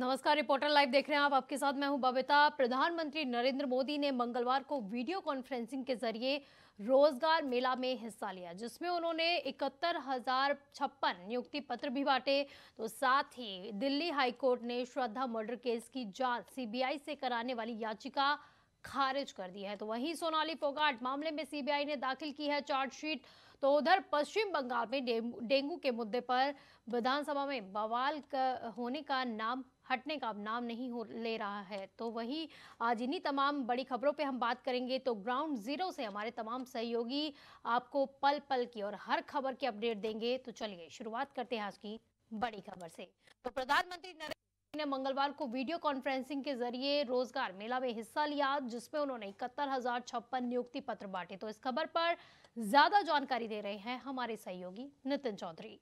नमस्कार, reporter live देख रहे हैं आप। आपके साथ मैं हूं बाबिता। प्रधानमंत्री नरेंद्र मोदी ने मंगलवार को वीडियो कॉन्फ्रेंसिंग के जरिए रोजगार मेला में हिस्सा लिया, जिसमें उन्होंने 71,056 नियुक्ति पत्र भी बांटे। तो साथ ही दिल्ली हाईकोर्ट ने श्रद्धा मर्डर केस की जांच सीबीआई से कराने वाली याचिका खारिज कर दी है। तो वहीं सोनाली फोगाट मामले में सीबीआई ने दाखिल की है चार्जशीट। तो उधर पश्चिम बंगाल में डेंगू के मुद्दे पर विधानसभा में बवाल होने का नाम हटने का अब नाम नहीं ले रहा है। तो वहीं आज इन्हीं तमाम बड़ी खबरों पे हम बात करेंगे। तो ग्राउंड जीरो से हमारे तमाम सहयोगी आपको पल पल की और हर खबर की अपडेट देंगे। तो चलिए शुरुआत करते हैं आज की बड़ी खबर से। तो प्रधानमंत्री ने मंगलवार को वीडियो कॉन्फ्रेंसिंग के जरिए रोजगार मेला में हिस्सा लिया, जिसमें उन्होंने 71,056 नियुक्ति पत्र बांटे। तो इस खबर पर ज्यादा जानकारी दे रहे हैं हमारे सहयोगी नितिन चौधरी।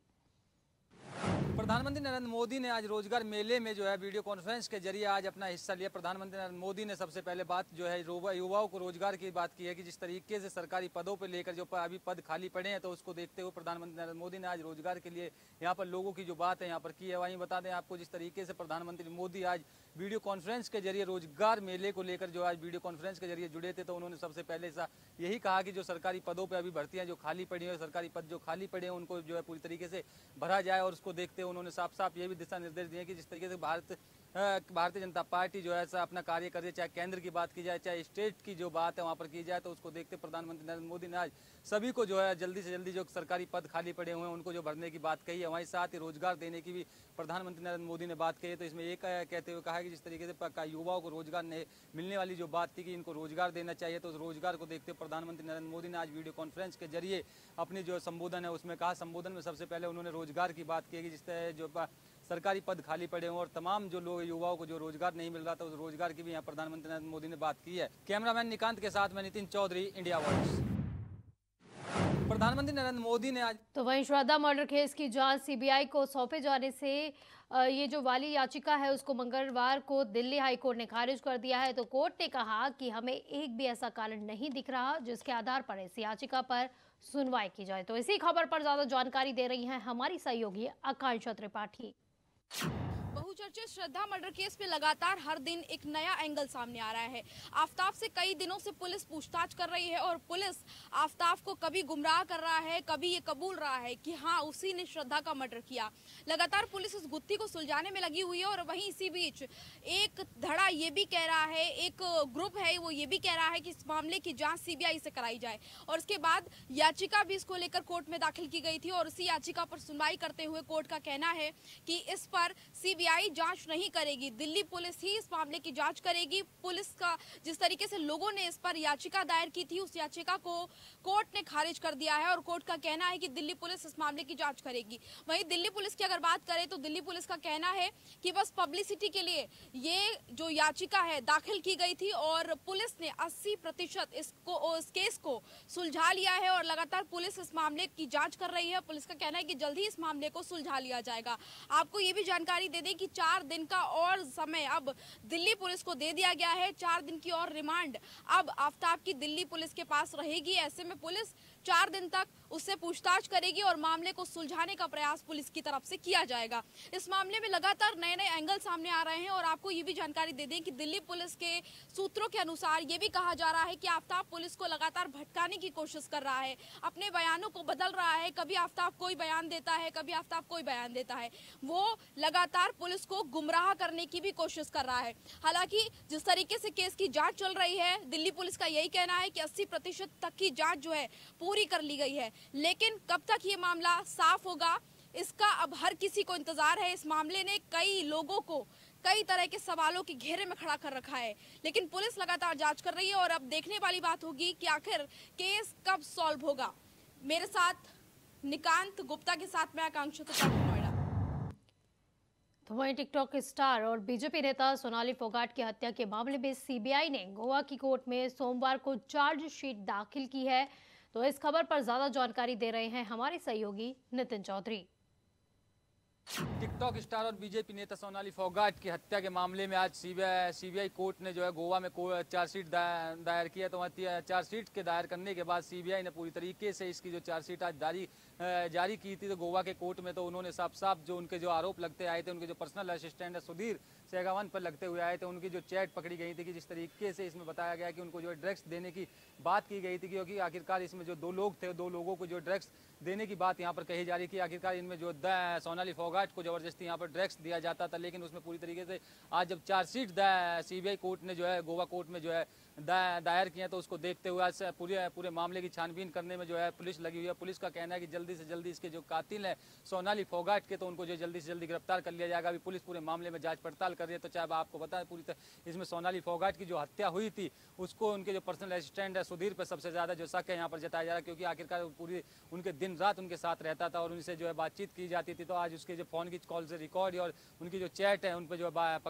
प्रधानमंत्री नरेंद्र मोदी ने आज रोजगार मेले में जो है वीडियो कॉन्फ्रेंस के जरिए आज अपना हिस्सा लिया। प्रधानमंत्री नरेंद्र मोदी ने सबसे पहले बात जो है युवाओं को रोजगार की बात की है कि जिस तरीके से सरकारी पदों पर लेकर जो अभी पद खाली पड़े हैं, तो उसको देखते हुए प्रधानमंत्री नरेंद्र मोदी ने आज रोजगार के लिए यहाँ पर लोगों की जो बात है यहाँ पर की है। वहीं बता दें आपको जिस तरीके से प्रधानमंत्री मोदी आज वीडियो कॉन्फ्रेंस के जरिए रोजगार मेले को लेकर जो आज वीडियो कॉन्फ्रेंस के जरिए जुड़े थे, तो उन्होंने सबसे पहले यही कहा कि जो सरकारी पदों पर अभी भर्तियाँ जो खाली पड़ी हैं, सरकारी पद जो खाली पड़े हैं उनको जो है पूरी तरीके से भरा जाए। और उसको देखते उन्होंने साफ साफ ये भी दिशा निर्देश दिए कि जिस तरीके से भारतीय जनता पार्टी जो है अपना कार्य कर रही है, चाहे केंद्र की बात की जाए चाहे स्टेट की जो बात है वहाँ पर की जाए, तो उसको देखते प्रधानमंत्री नरेंद्र मोदी ने आज सभी को जो है जल्दी से जल्दी जो सरकारी पद खाली पड़े हुए हैं उनको जो भरने की बात कही है। वहीं साथ ही रोजगार देने की भी प्रधानमंत्री नरेंद्र मोदी ने बात कही। तो इसमें ये कहते हुए कहा कि जिस तरीके से युवाओं को रोजगार मिलने वाली जो बात थी कि इनको रोजगार देना चाहिए, तो उस रोजगार को देखते प्रधानमंत्री नरेंद्र मोदी ने आज वीडियो कॉन्फ्रेंस के जरिए अपनी जो संबोधन है उसमें कहा। संबोधन में सबसे पहले उन्होंने रोजगार की बात की कि जिस तरह जो सरकारी पद खाली पड़े हुए और तमाम जो लोग युवाओं को जो रोजगार नहीं मिल रहा था उस रोजगार की भी यहाँ प्रधानमंत्री नरेंद्र मोदी ने बात की है। कैमरामैन निकांत के साथ मैं नितिन चौधरी, इंडिया वॉइस। प्रधानमंत्री नरेंद्र मोदी ने आज तो वहीं श्रद्धा मर्डर केस की जांच सीबीआई को सौंपे जाने से ये जो वाली याचिका है उसको मंगलवार को दिल्ली हाईकोर्ट ने खारिज कर दिया है। तो कोर्ट ने कहा कि हमें एक भी ऐसा कारण नहीं दिख रहा जिसके आधार पर इस याचिका पर सुनवाई की जाए। तो इसी खबर पर ज्यादा जानकारी दे रही है हमारी सहयोगी आकांक्षा त्रिपाठी। बहुचर्चित श्रद्धा मर्डर केस में लगातार हर दिन एक नया एंगल सामने आ रहा है। आफताब से कई दिनों से पुलिस पूछताछ कर रही है और पुलिस आफताब को कभी गुमराह कर रहा है, कभी ये कबूल रहा है कि हाँ उसी ने श्रद्धा का मर्डर किया। लगातार पुलिस इस गुत्थी को सुलझाने में लगी हुई है। और वहीं इसी बीच एक धड़ा ये भी कह रहा है, एक ग्रुप है वो ये भी कह रहा है कि इस मामले की जाँच सीबीआई से कराई जाए। और उसके बाद याचिका भी इसको लेकर कोर्ट में दाखिल की गई थी और उसी याचिका पर सुनवाई करते हुए कोर्ट का कहना है कि इस पर सीबीआई जांच नहीं करेगी, दिल्ली पुलिस ही इस मामले की जांच करेगी। पुलिस का जिस तरीके से लोगों ने इस पर याचिका दायर की थी उस याचिका को कोर्ट ने खारिज कर दिया है और कोर्ट का कहना है कि दिल्ली पुलिस इस मामले की जांच करेगी। वहीं दिल्ली पुलिस की अगर बात करें तो दिल्ली पुलिस का कहना है कि बस पब्लिसिटी के लिए ये जो याचिका है दाखिल की गई थी और पुलिस ने 80% इस केस को सुलझा लिया है और लगातार पुलिस इस मामले की जाँच कर रही है। पुलिस का कहना है कि जल्द ही इस मामले को सुलझा लिया जाएगा। आपको ये भी जानकारी दे कि 4 दिन का और समय अब दिल्ली पुलिस को दे दिया गया है। 4 दिन की और रिमांड अब आफताब की दिल्ली पुलिस के पास रहेगी। ऐसे में पुलिस 4 दिन तक उससे पूछताछ करेगी और मामले को सुलझाने का प्रयास पुलिस की तरफ से किया जाएगा। इस मामले में लगातार नए नए एंगल सामने आ रहे हैं। और आपको ये भी जानकारी दे दें कि दिल्ली पुलिस के सूत्रों के अनुसार ये भी कहा जा रहा है कि आफताब पुलिस को लगातार भटकाने की कोशिश कर रहा है, अपने बयानों को बदल रहा है। कभी आफताब कोई बयान देता है, कभी आफताब कोई बयान देता है। वो लगातार पुलिस को गुमराह करने की भी कोशिश कर रहा है। हालांकि जिस तरीके से केस की जांच चल रही है दिल्ली पुलिस का यही कहना है कि 80% तक की जांच जो है पूरी कर ली गई है, लेकिन कब तक ये मामला साफ होगा इसका अब हर किसी को इंतजार है। इस मामले ने कई लोगों को कई तरह के सवालों के घेरे में खड़ा कर रखा है, लेकिन पुलिस लगातार जाँच कर रही है। और अब देखने वाली बात होगी कि आखिर केस कब सॉल्व होगा। मेरे साथ निकांत गुप्ता के साथ मैं आकांक्षा। तो वहीं टिकटॉक स्टार और बीजेपी नेता सोनाली फोगाट की हत्या के मामले में सीबीआई ने गोवा की कोर्ट में सोमवार को चार्जशीट दाखिल की है। तो इस खबर पर ज्यादा जानकारी दे रहे हैं हमारे सहयोगी नितिन चौधरी। टिकटॉक स्टार और बीजेपी नेता सोनाली फोगाट की हत्या के मामले में आज सीबीआई कोर्ट ने जो है गोवा में चार्जशीट दायर किया। तो चार्जशीट के दायर करने के बाद सीबीआई ने पूरी तरीके से इसकी जो चार्जशीट आज जारी जारी की थी तो गोवा के कोर्ट में, तो उन्होंने साफ साफ जो उनके जो आरोप लगते आए थे, उनके जो पर्सनल असिस्टेंट है सुधीर सेगावन पर लगते हुए आए थे, उनकी जो चैट पकड़ी गई थी कि जिस तरीके से इसमें बताया गया कि उनको जो ड्रग्स देने की बात की गई थी, क्योंकि आखिरकार इसमें जो दो लोग थे, दो लोगों को जो ड्रग्स देने की बात यहाँ पर कही जा रही कि आखिरकार इनमें जो सोनाली फोगाट को जबरदस्ती यहाँ पर ड्रग्स दिया जाता था। लेकिन उसमें पूरी तरीके से आज जब चार्जशीट सीबीआई कोर्ट ने जो है गोवा कोर्ट में जो है दायर किया, तो उसको देखते हुए आज पूरे मामले की छानबीन करने में जो है पुलिस लगी हुई है। पुलिस का कहना है कि जल्दी से जल्दी इसके जो कातिल है सोनाली फोगाट के, तो उनको जो जल्दी से जल्दी गिरफ्तार कर लिया जाएगा। अभी पुलिस पूरे मामले में जांच पड़ताल कर रही है। तो चाहे आपको बताएं पूरी तरह इसमें सोनाली फोगाट की जो हत्या हुई थी उसको उनके जो पर्सनल असिस्टेंट है सुधीर पर सबसे ज़्यादा जो शक है यहाँ पर जताया जा रहा है, क्योंकि आखिरकार पूरी उनके दिन रात उनके साथ रहता था और उनसे जो है बातचीत की जाती थी। तो आज उसके जो फ़ोन की कॉल से रिकॉर्ड और उनकी जो चैट है उन पर जो बात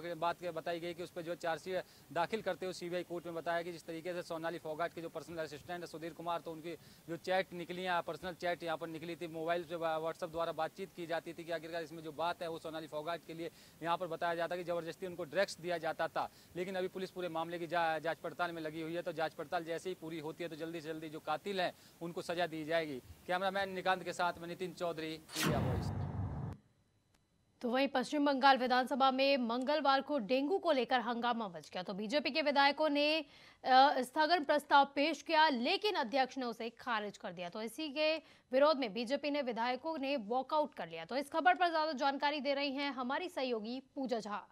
बताई गई कि उस पर जो चार्जशीट दाखिल करते हुए सीबीआई कोर्ट में बताया कि जिस तरीके से सोनाली फोगाट के जो पर्सनल असिस्टेंट है सुधीर कुमार, तो उनकी जो चैट निकली है, पर्सनल चैट यहाँ पर निकली थी, मोबाइल से व्हाट्सअप द्वारा बातचीत की जाती थी कि आखिरकार इसमें जो बात है वो सोनाली फोगाट के लिए यहाँ पर बताया जाता कि जबरदस्ती उनको ड्रग्स दिया जाता था। लेकिन अभी पुलिस पूरे मामले की जांच पड़ताल में लगी हुई है। तो जांच पड़ताल जैसे ही पूरी होती है तो जल्दी से जल्दी जो कातिल हैं उनको सजा दी जाएगी। कैमरामैन निशिकांत के साथ में नितिन चौधरी, इंडिया वॉइस। तो वहीं पश्चिम बंगाल विधानसभा में मंगलवार को डेंगू को लेकर हंगामा मच गया। तो बीजेपी के विधायकों ने स्थगन प्रस्ताव पेश किया, लेकिन अध्यक्ष ने उसे खारिज कर दिया। तो इसी के विरोध में बीजेपी ने विधायकों ने वॉकआउट कर लिया। तो इस खबर पर ज्यादा जानकारी दे रही हैं हमारी सहयोगी पूजा झा।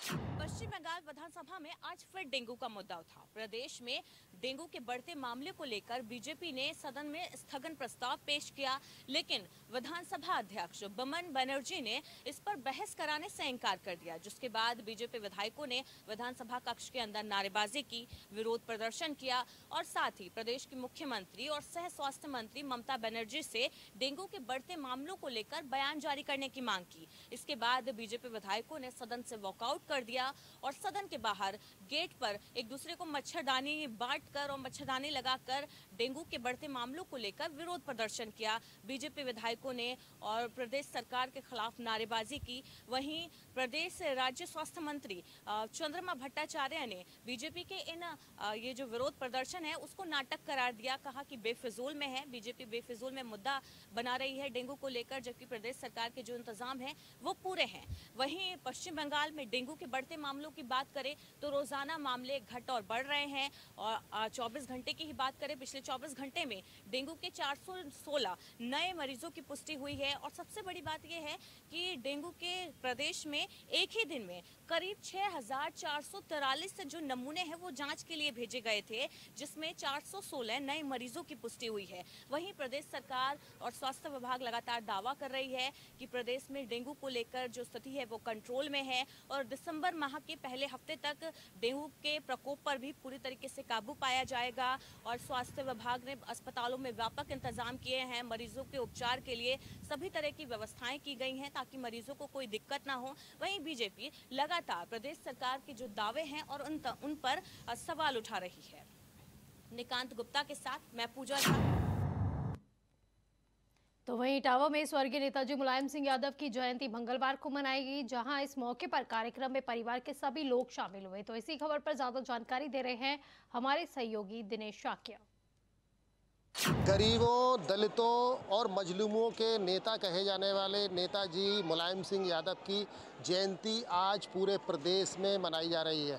पश्चिम बंगाल विधानसभा में आज फिर डेंगू का मुद्दा उठा। प्रदेश में डेंगू के बढ़ते मामले को लेकर बीजेपी ने सदन में स्थगन प्रस्ताव पेश किया, लेकिन विधानसभा अध्यक्ष बमन बनर्जी ने इस पर बहस कराने से इंकार कर दिया, जिसके बाद बीजेपी विधायकों ने विधानसभा कक्ष के अंदर नारेबाजी की, विरोध प्रदर्शन किया और साथ ही प्रदेश की मुख्यमंत्री और सह स्वास्थ्य मंत्री ममता बनर्जी से डेंगू के बढ़ते मामलों को लेकर बयान जारी करने की मांग की। इसके बाद बीजेपी विधायकों ने सदन से वॉकआउट कर दिया और सदन के बाहर गेट पर एक दूसरे को मच्छरदानी बांटकर और मच्छरदानी लगाकर डेंगू के बढ़ते मामलों को लेकर विरोध प्रदर्शन किया। बीजेपी विधायकों ने और प्रदेश सरकार के खिलाफ नारेबाजी की। वहीं प्रदेश राज्य स्वास्थ्य मंत्री चंद्रमा भट्टाचार्य ने बीजेपी के इन ये जो विरोध प्रदर्शन है उसको नाटक करार दिया, कहा कि बेफिजूल में है, बीजेपी बेफिजूल में मुद्दा बना रही है डेंगू को लेकर, जबकि प्रदेश सरकार के जो इंतजाम है वो पूरे हैं। वहीं पश्चिम बंगाल में डेंगू के बढ़ते मामलों की बात करें तो रोजाना मामले घट और बढ़ रहे हैं और 24 घंटे की ही बात करें, पिछले 24 घंटे में डेंगू के 416 नए मरीजों की पुष्टि हुई है। और सबसे बड़ी बात यह है कि डेंगू के प्रदेश में एक ही दिन में करीब 6443 जो नमूने हैं वो जांच के लिए भेजे गए थे, जिसमें 416 नए मरीजों की पुष्टि हुई है। वहीं प्रदेश सरकार और स्वास्थ्य विभाग लगातार दावा कर रही है कि प्रदेश में डेंगू को लेकर जो स्थिति है वो कंट्रोल में है और दिसंबर माह के पहले हफ्ते तक डेंगू के प्रकोप पर भी पूरी तरीके से काबू पाया जाएगा। और स्वास्थ्य विभाग ने अस्पतालों में व्यापक इंतजाम किए हैं, मरीजों के उपचार के लिए सभी तरह की व्यवस्थाएं की गई हैं ताकि मरीजों को कोई दिक्कत ना हो। वहीं बीजेपी लगातार प्रदेश सरकार के जो दावे हैं और उन पर सवाल उठा रही है। निशिकांत गुप्ता के साथ मैं पूजा झा। तो वहीं इटावा में स्वर्गीय नेताजी मुलायम सिंह यादव की जयंती मंगलवार को मनाई गई, जहां इस मौके पर कार्यक्रम में परिवार के सभी लोग शामिल हुए। तो इसी खबर पर ज्यादा जानकारी दे रहे हैं हमारे सहयोगी दिनेश शाकिया। गरीबों, दलितों और मजलूमों के नेता कहे जाने वाले नेताजी मुलायम सिंह यादव की जयंती आज पूरे प्रदेश में मनाई जा रही है।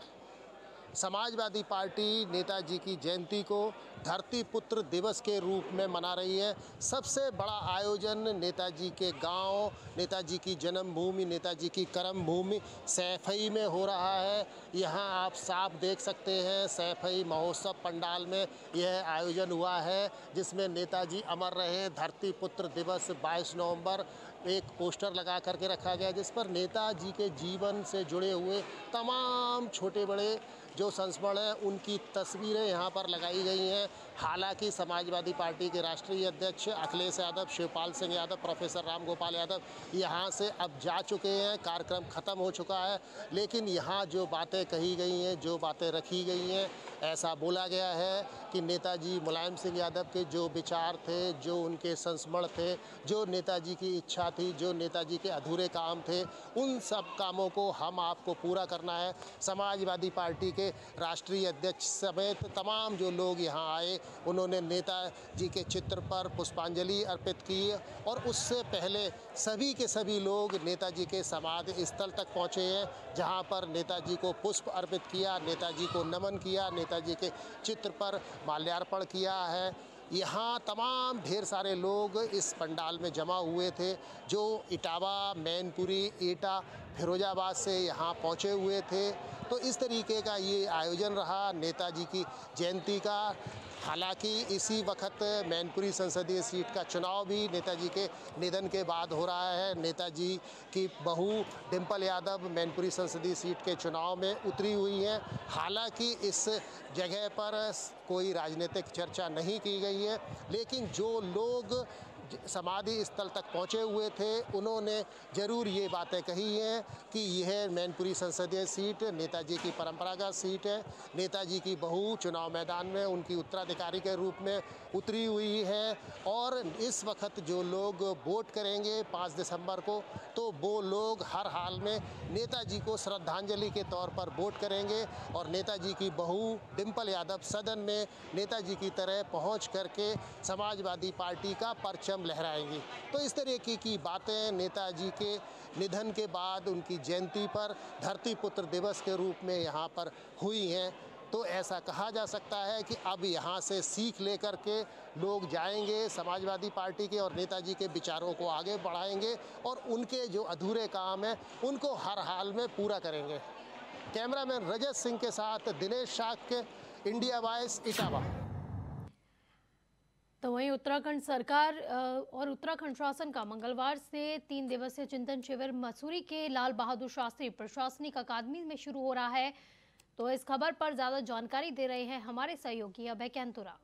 समाजवादी पार्टी नेताजी की जयंती को धरती पुत्र दिवस के रूप में मना रही है। सबसे बड़ा आयोजन नेताजी के गांव, नेताजी की जन्मभूमि, नेताजी की कर्मभूमि सैफई में हो रहा है। यहां आप साफ देख सकते हैं सैफई महोत्सव पंडाल में यह आयोजन हुआ है, जिसमें नेताजी अमर रहे धरती पुत्र दिवस 22 नवंबर एक पोस्टर लगा करके रखा गया, जिस पर नेताजी के जीवन से जुड़े हुए तमाम छोटे बड़े जो संस्मरण हैं उनकी तस्वीरें यहाँ पर लगाई गई हैं। हालांकि समाजवादी पार्टी के राष्ट्रीय अध्यक्ष अखिलेश यादव, शिवपाल सिंह यादव, प्रोफेसर रामगोपाल यादव यहाँ से अब जा चुके हैं, कार्यक्रम ख़त्म हो चुका है। लेकिन यहाँ जो बातें कही गई हैं, जो बातें रखी गई हैं, ऐसा बोला गया है कि नेताजी मुलायम सिंह यादव के जो विचार थे, जो उनके संस्मरण थे, जो नेताजी की इच्छा थी, जो नेताजी के अधूरे काम थे, उन सब कामों को हम आपको पूरा करना है। समाजवादी पार्टी के राष्ट्रीय अध्यक्ष समेत तमाम जो लोग यहाँ आए उन्होंने नेता जी के चित्र पर पुष्पांजलि अर्पित की और उससे पहले सभी के सभी लोग नेताजी के समाधि स्थल तक पहुँचे हैं, जहाँ पर नेताजी को पुष्प अर्पित किया, नेताजी को नमन किया, नेताजी के चित्र पर माल्यार्पण किया है। यहाँ तमाम ढेर सारे लोग इस पंडाल में जमा हुए थे जो इटावा, मैनपुरी, एटा, फिरोजाबाद से यहाँ पहुँचे हुए थे। तो इस तरीके का ये आयोजन रहा नेताजी की जयंती का। हालांकि इसी वक्त मैनपुरी संसदीय सीट का चुनाव भी नेताजी के निधन के बाद हो रहा है। नेताजी की बहू डिंपल यादव मैनपुरी संसदीय सीट के चुनाव में उतरी हुई हैं। हालांकि इस जगह पर कोई राजनीतिक चर्चा नहीं की गई है, लेकिन जो लोग समाधि स्थल तक पहुँचे हुए थे उन्होंने ज़रूर ये बातें कही हैं कि यह मैनपुरी संसदीय सीट नेताजी की परंपरागत सीट है। नेताजी की बहू चुनाव मैदान में उनकी उत्तराधिकारी के रूप में उतरी हुई है और इस वक्त जो लोग वोट करेंगे 5 दिसंबर को, तो वो लोग हर हाल में नेताजी को श्रद्धांजलि के तौर पर वोट करेंगे। और नेताजी की बहू डिंपल यादव सदन में नेताजी की तरह पहुँच करके समाजवादी पार्टी का परचम लहराएंगी। तो इस तरीके की बातें नेताजी के निधन के बाद उनकी जयंती पर धरती पुत्र दिवस के रूप में यहाँ पर हुई हैं। तो ऐसा कहा जा सकता है कि अब यहाँ से सीख लेकर के लोग जाएंगे, समाजवादी पार्टी के और नेताजी के विचारों को आगे बढ़ाएंगे और उनके जो अधूरे काम हैं उनको हर हाल में पूरा करेंगे। कैमरामैन रजत सिंह के साथ दिनेश शाख के इंडिया वॉइस इटावा। तो वहीं उत्तराखंड सरकार और उत्तराखंड शासन का मंगलवार से 3 दिवसीय चिंतन शिविर मसूरी के लाल बहादुर शास्त्री प्रशासनिक अकादमी में शुरू हो रहा है। तो इस खबर पर ज्यादा जानकारी दे रहे हैं हमारे सहयोगी अभय कैंतुरा।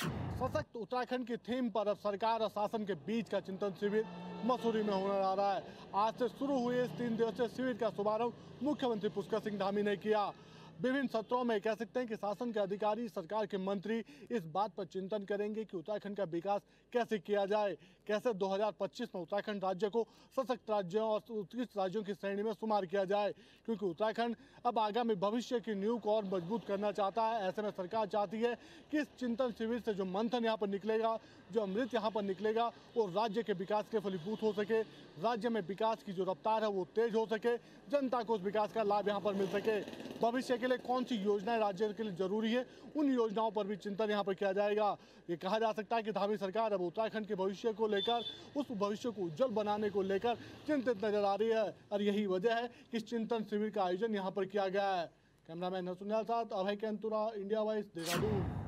सशक्त उत्तराखंड की थीम पर अब सरकार और शासन के बीच का चिंतन शिविर मसूरी में होने जा रहा है। आज से शुरू हुए इस 3 दिवसीय शिविर का शुभारंभ मुख्यमंत्री पुष्कर सिंह धामी ने किया। विभिन्न सत्रों में कह सकते हैं कि शासन के अधिकारी, सरकार के मंत्री इस बात पर चिंतन करेंगे कि उत्तराखंड का विकास कैसे किया जाए, कैसे 2025 में उत्तराखंड राज्य को सशक्त राज्यों और उत्कृष्ट राज्यों की श्रेणी में शुमार किया जाए, क्योंकि उत्तराखंड अब आगामी भविष्य की नींव को और मजबूत करना चाहता है। ऐसे में सरकार चाहती है कि इस चिंतन शिविर से जो मंथन यहाँ पर निकलेगा, जो अमृत यहाँ पर निकलेगा, वो राज्य के विकास के फलीभूत हो सके, राज्य में विकास की जो रफ्तार है वो तेज हो सके, जनता को उस विकास का लाभ यहाँ पर मिल सके। भविष्य के लिए कौन सी योजनाएं राज्य के लिए जरूरी है, उन योजनाओं पर भी चिंतन यहाँ पर किया जाएगा। ये कहा जा सकता है कि धामी सरकार अब उत्तराखंड के भविष्य को लेकर, उस भविष्य को उज्जवल बनाने को लेकर चिंतित नजर आ रही है और यही वजह है कि इस चिंतन शिविर का आयोजन यहाँ पर किया गया है। कैमरामैन सुनियाल साथ, अभय कैंतुरा, इंडिया वॉइस, देहरादून।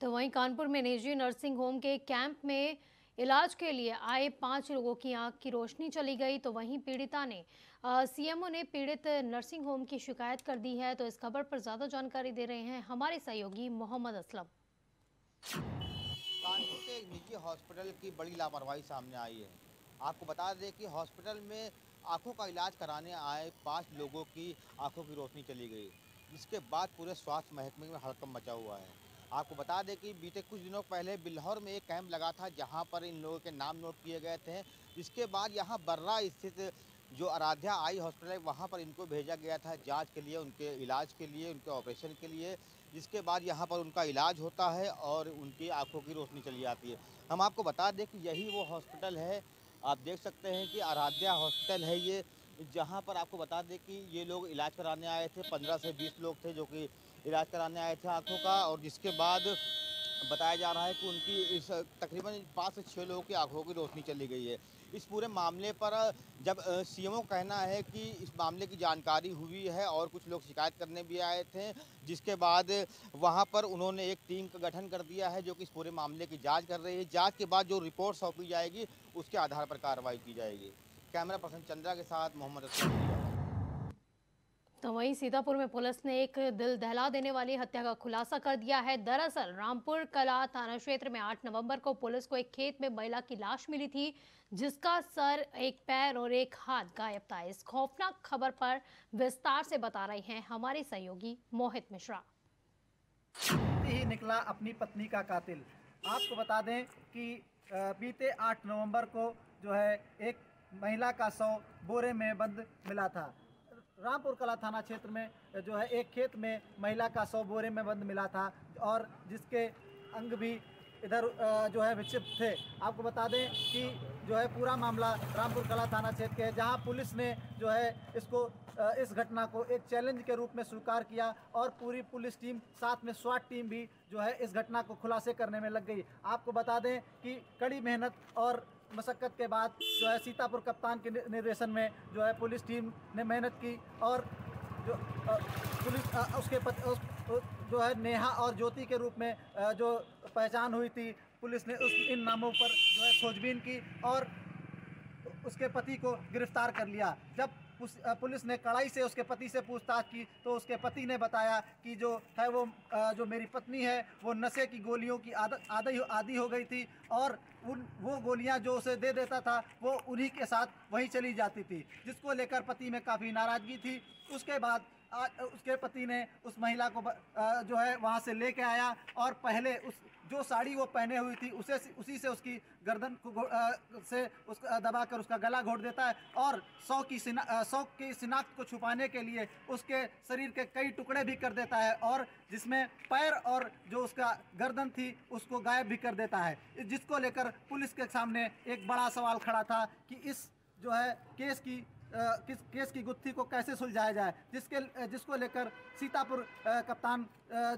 तो वहीं कानपुर में निजी नर्सिंग होम के कैंप में इलाज के लिए आए 5 लोगों की आंख की रोशनी चली गई। तो वहीं पीड़िता ने सीएमओ ने पीड़ित नर्सिंग होम की शिकायत कर दी है। तो इस खबर पर ज्यादा जानकारी दे रहे हैं हमारे सहयोगी मोहम्मद असलम। कानपुर के एक निजी हॉस्पिटल की बड़ी लापरवाही सामने आई है। आपको बता दें कि हॉस्पिटल में आंखों का इलाज कराने आए 5 लोगों की आंखों की रोशनी चली गई, जिसके बाद पूरे स्वास्थ्य महकमे में हड़कंप मचा हुआ है। आपको बता दें कि बीते कुछ दिनों पहले बिल्हौर में एक कैंप लगा था, जहां पर इन लोगों के नाम नोट किए गए थे। इसके बाद यहां बर्रा स्थित जो आराध्या आई हॉस्पिटल है, वहां पर इनको भेजा गया था जांच के लिए, उनके इलाज के लिए, उनके ऑपरेशन के लिए। जिसके बाद यहां पर उनका इलाज होता है और उनकी आंखों की रोशनी चली जाती है। हम आपको बता दें कि यही वो हॉस्पिटल है, आप देख सकते हैं कि आराध्या हॉस्पिटल है ये, जहाँ पर आपको बता दें कि ये लोग इलाज कराने आए थे। 15 से 20 लोग थे जो कि इलाज कराने आए थे आँखों का, और जिसके बाद बताया जा रहा है कि उनकी इस तकरीबन 5 से 6 लोगों की आंखों की रोशनी चली गई है। इस पूरे मामले पर जब सीएमओ कहना है कि इस मामले की जानकारी हुई है और कुछ लोग शिकायत करने भी आए थे, जिसके बाद वहां पर उन्होंने एक टीम का गठन कर दिया है जो कि इस पूरे मामले की जांच कर रही है। जांच के बाद जो रिपोर्ट सौंपी जाएगी उसके आधार पर कार्रवाई की जाएगी। कैमरा पर्सन चंद्रा के साथ मोहम्मद असलम। तो वहीं सीतापुर में पुलिस ने एक दिल दहला देने वाली हत्या का खुलासा कर दिया है। दरअसल रामपुर कला थाना क्षेत्र में 8 नवंबर को पुलिस को एक खेत में महिला की लाश मिली थी, जिसका सर, एक पैर और एक हाथ गायब था। इस खौफनाक खबर पर विस्तार से बता रहे हैं हमारे सहयोगी मोहित मिश्रा। ही निकला अपनी पत्नी का कातिल। आपको बता दें कि बीते 8 नवम्बर को जो है एक महिला का शव बोरे में बंद मिला था। रामपुर कला थाना क्षेत्र में जो है एक खेत में महिला का 100 बोरे में बंद मिला था और जिसके अंग भी इधर जो है विक्षिप्त थे। आपको बता दें कि जो है पूरा मामला रामपुर कला थाना क्षेत्र के है, जहां पुलिस ने जो है इसको इस घटना को एक चैलेंज के रूप में स्वीकार किया और पूरी पुलिस टीम साथ में स्वाट टीम भी जो है इस घटना को खुलासे करने में लग गई। आपको बता दें कि कड़ी मेहनत और मशक्क़त के बाद जो है सीतापुर कप्तान के निर्देशन में जो है पुलिस टीम ने मेहनत की और जो पुलिस जो है नेहा और ज्योति के रूप में जो पहचान हुई थी, पुलिस ने उस इन नामों पर जो है खोजबीन की और उसके पति को गिरफ्तार कर लिया। जब पुलिस ने कड़ाई से उसके पति से पूछताछ की तो उसके पति ने बताया कि जो है वो जो मेरी पत्नी है वो नशे की गोलियों की आदी हो गई थी और वो गोलियां जो उसे दे देता था वो उन्हीं के साथ वहीं चली जाती थी, जिसको लेकर पति में काफ़ी नाराज़गी थी। उसके बाद उसके पति ने उस महिला को जो है वहाँ से लेके आया और पहले उस जो साड़ी वो पहने हुई थी उसी से उसकी गर्दन से उसका दबाकर उसका गला घोंट देता है और शौक की शिनाख्त को छुपाने के लिए उसके शरीर के कई टुकड़े भी कर देता है और जिसमें पैर और जो उसका गर्दन थी उसको गायब भी कर देता है, जिसको लेकर पुलिस के सामने एक बड़ा सवाल खड़ा था कि इस जो है किस केस की गुत्थी को कैसे सुलझाया जाए, जिसको लेकर सीतापुर कप्तान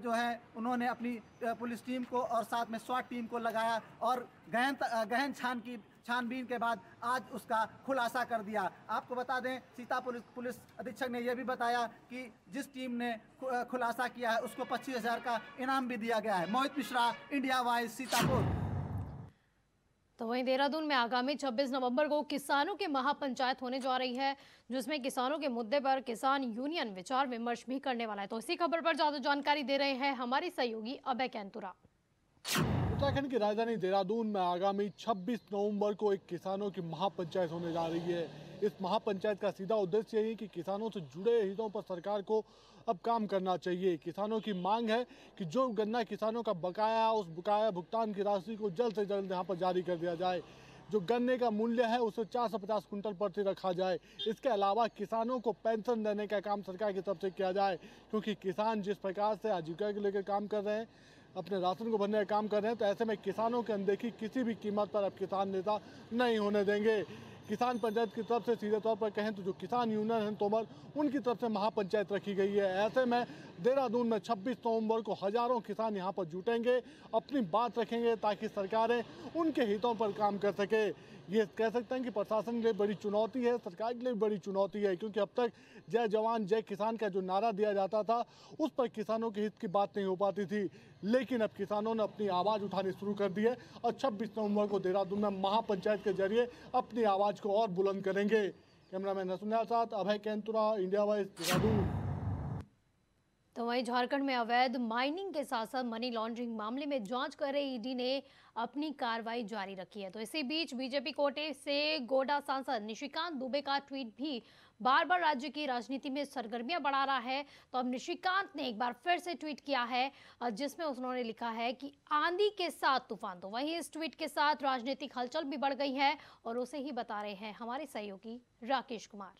जो है उन्होंने अपनी पुलिस टीम को और साथ में स्वाट टीम को लगाया और गहन छानबीन के बाद आज उसका खुलासा कर दिया। आपको बता दें सीतापुर पुलिस अधीक्षक ने यह भी बताया कि जिस टीम ने खुलासा किया है उसको 25,000 का इनाम भी दिया गया है। Mohit Mishra, India wise, Sitapur. तो वहीं देहरादून में आगामी 26 नवंबर को किसानों की महापंचायत होने जा रही है, जिसमें किसानों के मुद्दे पर किसान यूनियन विचार विमर्श भी करने वाला है। तो इसी खबर पर ज्यादा जानकारी दे रहे हैं हमारी सहयोगी अभय कैंतुरा। उत्तराखंड की राजधानी देहरादून में आगामी 26 नवंबर को एक किसानों की महापंचायत होने जा रही है। इस महापंचायत का सीधा उद्देश्य यही है कि किसानों से जुड़े हितों पर सरकार को अब काम करना चाहिए। किसानों की मांग है कि जो गन्ना किसानों का बकाया, उस बकाया भुगतान की राशि को जल्द से जल्द यहाँ पर जारी कर दिया जाए। जो गन्ने का मूल्य है उसे 450 कुंटल प्रति रखा जाए। इसके अलावा किसानों को पेंशन देने का काम सरकार की तरफ से किया जाए, क्योंकि किसान जिस प्रकार से आजीविका के लेकर काम कर रहे हैं, अपने राशन को भरने का काम कर रहे हैं, तो ऐसे में किसानों की अनदेखी किसी भी कीमत पर अब किसान नेता नहीं होने देंगे। किसान पंचायत की तरफ से सीधे तौर पर कहें तो जो किसान यूनियन हैं तोमर, उनकी तरफ से महापंचायत रखी गई है। ऐसे में देहरादून में 26 नवंबर को हज़ारों किसान यहां पर जुटेंगे, अपनी बात रखेंगे ताकि सरकारें उनके हितों पर काम कर सके। ये कह सकते हैं कि प्रशासन के लिए बड़ी चुनौती है, सरकार के लिए बड़ी चुनौती है, क्योंकि अब तक जय जवान जय किसान का जो नारा दिया जाता था उस पर किसानों के हित की बात नहीं हो पाती थी, लेकिन अब किसानों ने अपनी आवाज़ उठानी शुरू कर दी है और 26 नवंबर को देहरादून में महापंचायत के जरिए अपनी आवाज़ को और बुलंद करेंगे। कैमरामैन नसुन्या के साथ अभय कैंतुरा, इंडिया वाइज, देहरादून। तो वहीं झारखंड में अवैध माइनिंग के साथ साथ मनी लॉन्ड्रिंग मामले में जांच कर रही ईडी ने अपनी कार्रवाई जारी रखी है। तो इसी बीच बीजेपी कोटे से गोड्डा सांसद निशिकांत दुबे का ट्वीट भी बार बार राज्य की राजनीति में सरगर्मियां बढ़ा रहा है। तो अब निशिकांत ने एक बार फिर से ट्वीट किया है, जिसमें उन्होंने लिखा है कि आंधी के साथ तूफान। तो वहीं इस ट्वीट के साथ राजनीतिक हलचल भी बढ़ गई है और उसे ही बता रहे हैं हमारे सहयोगी राकेश कुमार।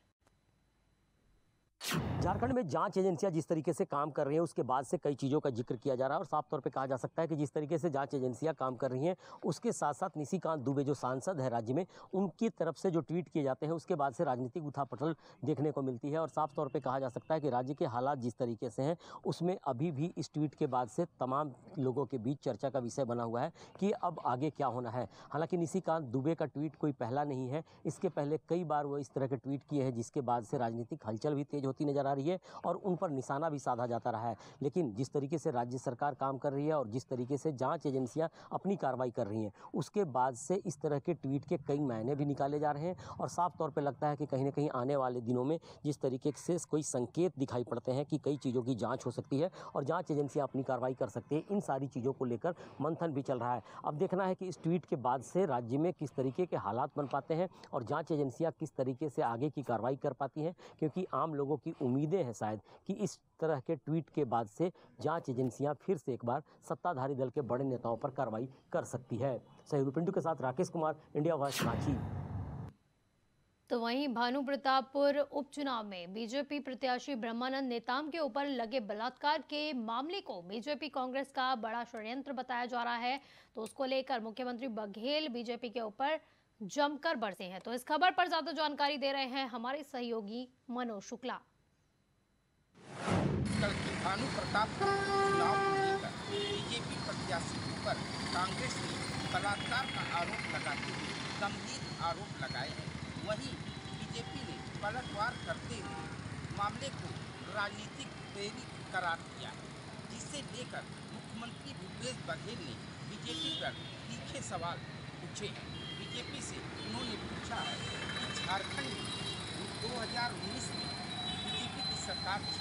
झारखंड में जांच एजेंसियां जिस तरीके से काम कर रही हैं उसके बाद से कई चीज़ों का जिक्र किया जा रहा है और साफ तौर पे कहा जा सकता है कि जिस तरीके से जांच एजेंसियां काम कर रही हैं उसके साथ साथ निशिकांत दुबे जो सांसद है राज्य में, उनकी तरफ से जो ट्वीट किए जाते हैं उसके बाद से राजनीतिक उथल-पुथल देखने को मिलती है। और साफ तौर पर कहा जा सकता है कि राज्य के हालात जिस तरीके से हैं उसमें अभी भी इस ट्वीट के बाद से तमाम लोगों के बीच चर्चा का विषय बना हुआ है कि अब आगे क्या होना है। हालाँकि निशिकांत दुबे का ट्वीट कोई पहला नहीं है, इसके पहले कई बार वो इस तरह के ट्वीट किए हैं जिसके बाद से राजनीतिक हलचल भी तेज होती नजर आ रही है और उन पर निशाना भी साधा जाता रहा है। लेकिन जिस तरीके से राज्य सरकार काम कर रही है और जिस तरीके से जांच एजेंसियां अपनी कार्रवाई कर रही हैं उसके बाद से इस तरह के ट्वीट के कई मायने भी निकाले जा रहे हैं और साफ तौर पर लगता है कि कहीं ना कहीं आने वाले दिनों में जिस तरीके से कोई संकेत दिखाई पड़ते हैं कि कई चीज़ों की जाँच हो सकती है और जाँच एजेंसियाँ अपनी कार्रवाई कर सकती है, इन सारी चीज़ों को लेकर मंथन भी चल रहा है। अब देखना है कि इस ट्वीट के बाद से राज्य में किस तरीके के हालात बन पाते हैं और जाँच एजेंसियाँ किस तरीके से आगे की कार्रवाई कर पाती हैं, क्योंकि आम लोगों की उम्मीदें हैं शायद कि इस तरह के ट्वीट के बाद से जांच एजेंसियां फिर से एक बार सत्ताधारी दल के बड़े नेताओं पर कार्रवाई कर सकती है। सहयोगी पिंटू के साथ राकेश कुमार, इंडिया वॉइस, रांची। तो वहीं भानु प्रतापपुर उपचुनाव में बीजेपी प्रत्याशी ब्रह्मानंद नेताम के ऊपर लगे बलात्कार के मामले को बीजेपी कांग्रेस का बड़ा षड्यंत्र बताया जा रहा है। तो उसको लेकर मुख्यमंत्री बघेल बीजेपी के ऊपर जमकर बरसे हैं। तो इस खबर पर ज्यादा जानकारी दे रहे हैं हमारे सहयोगी मनोज शुक्ला। भानु प्रतापपुर उपचुनाव को लेकर बीजेपी प्रत्याशी पर कांग्रेस ने बलात्कार का आरोप लगाते हुए गंभीर आरोप लगाए हैं। वहीं बीजेपी ने पलटवार करते हुए मामले को राजनीतिक प्रेरित करार दिया है, जिसे लेकर मुख्यमंत्री भूपेश बघेल ने बीजेपी पर तीखे सवाल पूछे। बीजेपी से उन्होंने पूछा है कि झारखंड में 2019 में बीजेपी की सरकार की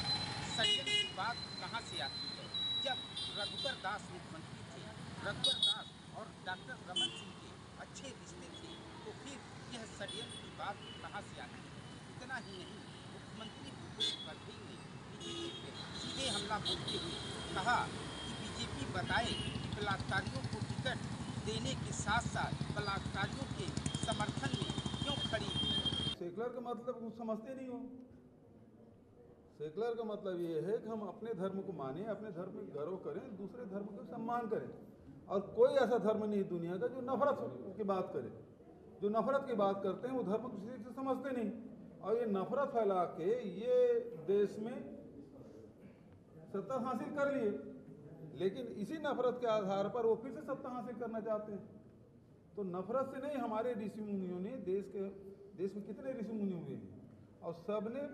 संयम की बात कहाँ से आती है, जब रघुवर दास मुख्यमंत्री थे। रघुवर दास और डॉक्टर रमन सिंह के अच्छे रिश्ते थे, तो फिर यह षड्यंत्र की बात कहाँ से आती है। इतना ही नहीं, मुख्यमंत्री भूपेश बघेल ने बीजेपी पर सीधे हमला बोलते हुए कहा कि बीजेपी बताए कि बलात्कारियों को टिकट देने के साथ साथ बलात्कारियों के समर्थन में क्यों खड़ी। सेकुलर का मतलब कुछ समझते नहीं हो। सेकुलर का मतलब ये है कि हम अपने धर्म को माने, अपने धर्म में गौरव करें, दूसरे धर्म को सम्मान करें। और कोई ऐसा धर्म नहीं दुनिया का जो नफरत की बात करे। जो नफरत की बात करते हैं वो धर्म किसी से समझते नहीं, और ये नफरत फैला के ये देश में सत्ता हासिल कर लिए, लेकिन इसी नफरत के आधार पर वो फिर से सत्ता हासिल करना चाहते हैं। तो नफरत से नहीं, हमारे ऋषि मुनियों ने देश में कितने ऋषि मुनि हुए हैं, और सबने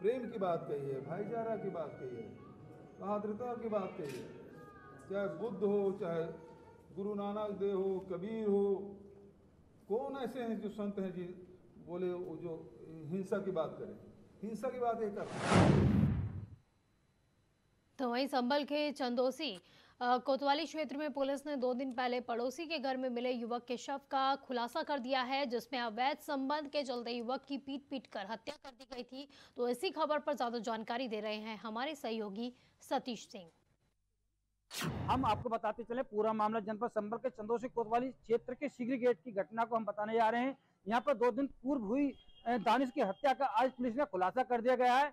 प्रेम की बात कही है, भाईचारा की बात कही है, बहादुरता की बात कही है। चाहे बुद्ध हो, चाहे गुरु नानक देव हो, कबीर हो, कौन ऐसे हैं जो संत हैं जी बोले वो जो हिंसा की बात करें। हिंसा की बात एक कर। तो वहीं संभल के चंदोसी कोतवाली क्षेत्र में पुलिस ने 2 दिन पहले पड़ोसी के घर में मिले युवक के शव का खुलासा कर दिया है, जिसमें अवैध संबंध के चलते युवक की पीट पीट कर हत्या कर दी गई थी। तो इसी खबर पर ज्यादा जानकारी दे रहे हैं हमारे सहयोगी सतीश सिंह। हम आपको बताते चले, पूरा मामला जनपद संभल के चंदोसी कोतवाली क्षेत्र के सिगरी गेट की घटना को हम बताने जा रहे हैं। यहाँ पर 2 दिन पूर्व हुई दानिश की हत्या का आज पुलिस ने खुलासा कर दिया गया है।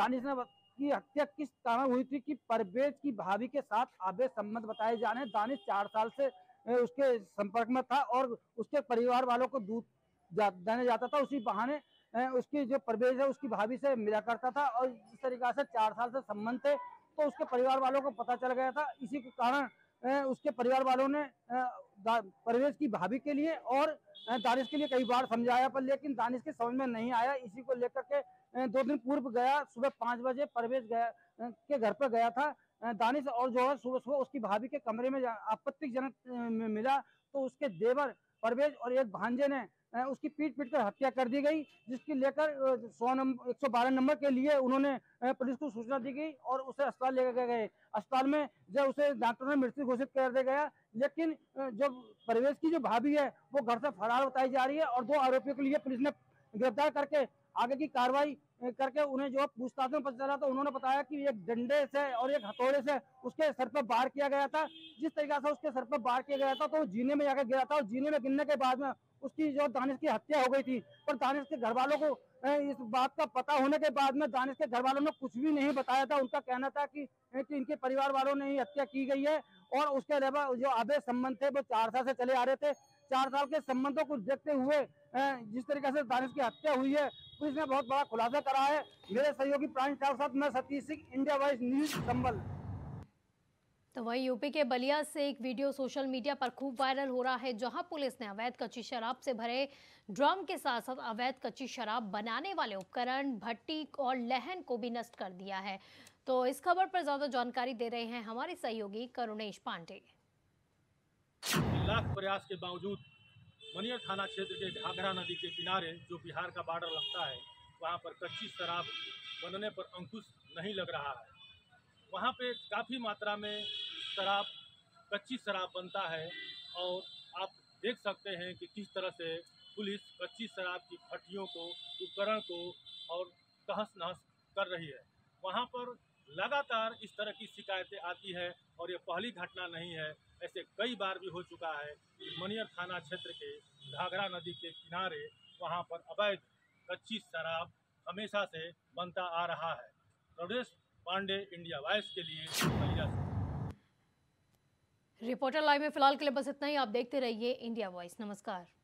दानिश ने की हत्या किस कारण हुई थी कि परवेज की भाभी के साथ अवैध संबंध बताए जा रहे हैं। दानिश 4 साल से उसके संपर्क में था और उसके परिवार वालों को दूध देने जाता था। उसी बहाने उसकी जो परवेज है उसकी भाभी से मिला करता था, और इस तरीके से 4 साल से संबंध थे। तो उसके परिवार वालों को पता चल गया था, इसी के कारण उसके परिवार वालों ने परवेज की भाभी के लिए और दानिश के लिए कई बार समझाया, पर लेकिन दानिश के समझ में नहीं आया। इसी को लेकर के 2 दिन पूर्व गया, सुबह 5 बजे परवेज गया के घर पर गया था दानिश, और जो है सुबह सुबह उसकी भाभी के कमरे में आपत्तिजनक मिला, तो उसके देवर परवेज और एक भांजे ने उसकी पीट पीट कर हत्या कर दी गई, जिसकी लेकर 112 नंबर के लिए उन्होंने पुलिस को सूचना दी गई और उसे अस्पताल लेकर गए। अस्पताल में जब उसे डॉक्टरों ने मृत्यु घोषित कर दिया गया, लेकिन जब परवेज की जो भाभी है वो घर से फरार बताई जा रही है, और 2 आरोपियों के लिए पुलिस ने गिरफ्तार करके आगे की कार्रवाई करके उन्हें जो पूछताछ में पता चला, तो उन्होंने बताया कि एक डंडे से और एक हथौड़े से उसके सर पर वार किया गया था। जिस तरीके से उसके सर पर वार किया गया था तो जीने में जाकर गिरा था, और जीने में गिरने के बाद में उसकी जो दानिश की हत्या हो गई थी। पर दानिश के घर वालों को इस बात का पता होने के बाद में दानिश के घर वालों ने कुछ भी नहीं बताया था। उनका कहना था कि इनके परिवार वालों ने ही हत्या की गई है, और उसके अलावा जो अवैध संबंध थे वो 4 साल से चले आ रहे थे। 4 साल के संबंधों को देखते हुए जिस तरीके से दानिश की हत्या हुई है, पुलिस ने बहुत बड़ा खुलासा करा है। मेरे सहयोगी प्राण के साथ मैं Satish Singh, India wise news Sambhal. तो वहीं यूपी के बलिया से एक वीडियो सोशल मीडिया पर खूब वायरल हो रहा है, जहां पुलिस ने अवैध कच्ची शराब से भरे ड्रम के साथ साथ अवैध कच्ची शराब बनाने वाले उपकरण, भट्टी और लहन को भी नष्ट कर दिया है। तो इस खबर पर ज्यादा जानकारी दे रहे हैं हमारे सहयोगी करुणेश पांडे। लाख प्रयास के बावजूद मनियर थाना क्षेत्र के घाघरा नदी के किनारे, जो बिहार का बॉर्डर लगता है, वहाँ पर कच्ची शराब बनने पर अंकुश नहीं लग रहा है। वहाँ पे काफ़ी मात्रा में शराब, कच्ची शराब बनता है, और आप देख सकते हैं कि किस तरह से पुलिस कच्ची शराब की भट्टियों को, उपकरण को और तहस नहस कर रही है। वहाँ पर लगातार इस तरह की शिकायतें आती है, और ये पहली घटना नहीं है, ऐसे कई बार भी हो चुका है। मनियर थाना क्षेत्र के घाघरा नदी के किनारे वहाँ पर अवैध कच्ची शराब हमेशा से बनता आ रहा है। प्रवेश पांडे, इंडिया वॉइस के लिए। रिपोर्टर लाइव में फिलहाल के लिए बस इतना ही। आप देखते रहिए इंडिया वॉइस। नमस्कार।